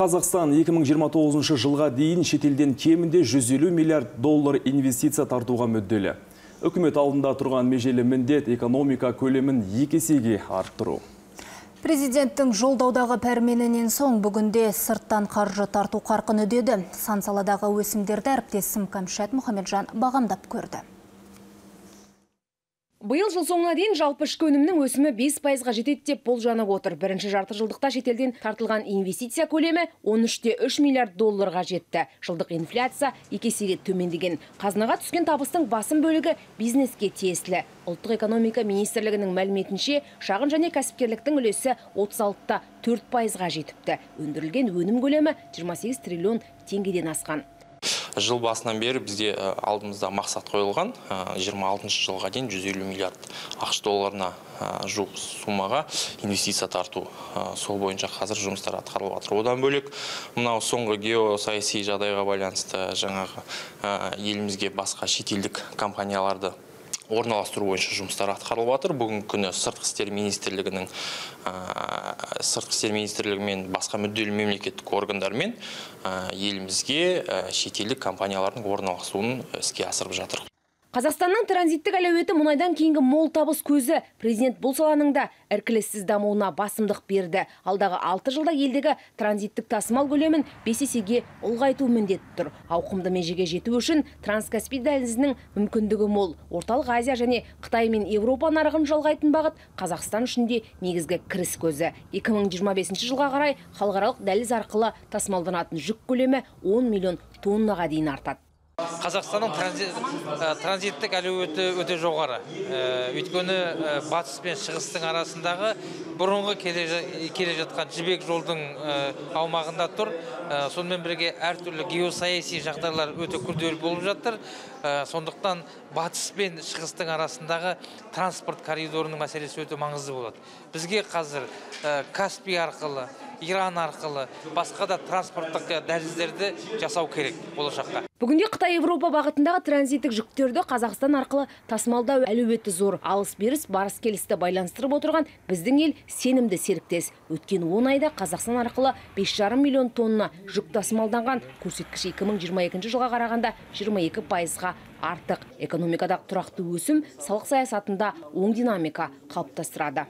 Қазақстан 2029 жылға дейін шетелден кемінде 150 миллиард доллар инвестиция тартуға мүдделі. Үкімет алдында тұрған межелі міндет экономика көлемін 2 есеге арттыру. Президенттің жолдаудағы пәрменінен соң бүгінде сырттан қаржы тарту қарқыны үдеді. Сан саладағы өсімдерді әріптесім Кәмшат Мұхамеджан бағамдап көрді. Биыл жыл соңына дейін жалпы ішкі өнімнің өсімі 5%-ға жетеді деп болжанып отыр. Бірінші жарты жылдықта шетелден тартылған инвестиция көлемі 13,3 миллиард долларға жетті. Жылдық инфляция 2 есеге төмендеген. Қазынаға түскен табыстың басым бөлігі бизнеске тиесілі. Ұлттық экономика министрлігінің мәліметінше, шағын және кәсіпкерліктің үлесі 36,4%-ға жетіпті. Өндірілген өнім көлемі 28 триллион теңгеден асқан. Жыл басынан бері бізде алдымызда мақсат қойылған 26 жылға дейін 150 миллиард ақш долларына жуық сумаға инвестиция тарту. Сол бойынша қазір жұмыстар атқарылып жатыр. Одан бөлек, мынау соңғы геосаяси жағдайға байланысты жаңағы елімізге басқа шетелдік компанияларды орналастыру бойынша жұмыстар атқарылып жатыр. Бүгінгі күні Сыртқы істер министрлігімен басқа мүдделі мемлекеттік органдармен елімізге шетелдік компаниялардың орналасуын іске асырып жатыр. Қазақстанның транзиттік әлеуеті мұнайдан кейінгі мол табыс көзі. Президент бұл саланың да іркіліссіз дамуына басымдық берді. Алдағы 6 жылда елдегі транзиттік тасымал көлемін 5 есеге ұлғайту міндеті тұр. Ауқымды межеге жету үшін Транскаспий дәлізінің мүмкіндігі мол. Орталық Азия және Қытай мен Еуропа нарығын жалғайтын бағыт Қазақстан үшін де негізгі кіріс көзі. 2025 жылға қарай халықаралық дәліз арқылы тасымалданатын жүк көлемі 10 миллион тоннаға дейін артады. Қазақстанның транзиттік әлеуеті өте жоғары. Өйткені батыс пен шығыстың арасындағы бұрынғы келе жатқан жібек жолдың аумағында тұр. Сонымен бірге әртүрлі геосаяси жағдайлар өте күрделі болып жатыр. Сондықтан батыс пен шығыстың арасындағы транспорт коридорының мәселесі өте маңызды болады. Бізге қазір Каспий арқылы, Иран арқылы, басқа да транспорттық дәліздерді жасау керек болашаққа. Бүгінде Қытай-Европа бағытындағы транзиттік жүктерді Қазақстан арқылы тасымалдау әлеуеті зор. Алыс-беріс, барыс-келісті байланыстырып отырған біздің ел сенімді серіктес. Өткен 10 айда Қазақстан арқылы 5,5 миллион тонна жүк тасымалданған, көрсеткіш 2022 жылға қарағанда 22%-ға артық. Экономикадағы тұрақты өсім салық саясатында оң динамика қалыптастырады.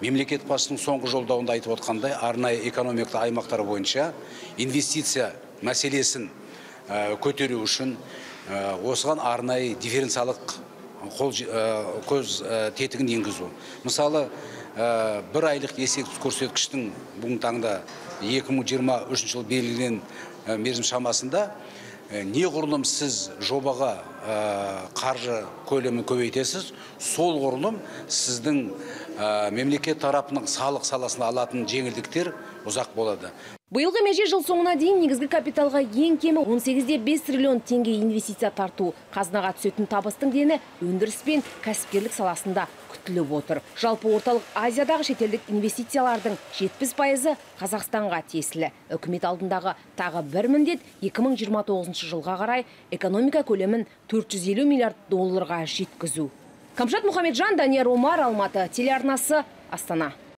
Мемлекет басшысының соңғы жолдауында айтып отқандай, арнайы экономикалық аймақтар бойынша инвестиция мәселесін көтеру үшін осыған арнайы дифференциялық көз тетігін енгізу. Мысалы, бір айлық есептік көрсеткіштің бүгінгі таңда 2023 жыл белгілен мерзім шамасында неғұрлым сіз жобаға қаржы көлемін көбейтесіз, сол ғұрлым сіздің мемлекет тарапының салық саласына алатын жеңілдіктер ұзақ болады. Биылғы меже жыл соңына дейін негізгі капиталға ең кемі 18,5 триллион теңге инвестиция тарту. Қазынаға түсетін табыстың дені өндіріс пен кәсіпкерлік саласында күтіліп отыр. Жалпы орталық Азиядағы шетелдік инвестициялардың 70%-ы Қазақстанға тиесілі. Үкімет алдындағы тағы бір міндет 2029 жылға қарай экономика көлемін 450 миллиард долларға жеткізу. Камшат Мұхамеджан, Данияр Омар, Алматы телеарнасы, Астана.